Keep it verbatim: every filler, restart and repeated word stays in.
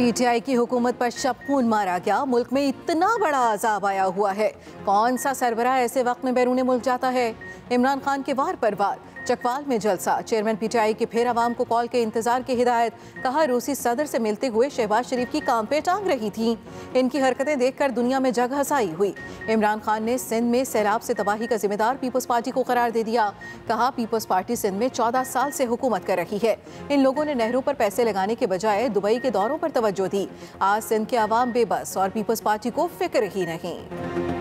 PTI की हुकूमत पर शबखून मारा गया। मुल्क में इतना बड़ा अजाब आया हुआ है, कौन सा सरबराह ऐसे वक्त में बैरून मुल्क जाता है। इमरान खान के वार पर वार, चक्वाल में जलसा, चेयरमैन पीटीआई की फिर आवाम को कॉल के इंतजार की हिदायत। कहा, रूसी सदर से मिलते हुए शहबाज शरीफ की काम पे टांग रही थी। इनकी हरकतें देखकर दुनिया में जग हंसाई हुई। इमरान खान ने सिंध में सैलाब से तबाही का जिम्मेदार पीपल्स पार्टी को करार दे दिया। कहा, पीपल्स पार्टी सिंध में चौदह साल से हुकूमत कर रही है। इन लोगों ने नेहरू पर पैसे लगाने के बजाय दुबई के दौरों पर तवज्जो दी। आज सिंध के आवाम बेबस और पीपल्स पार्टी को फिक्र ही नहीं।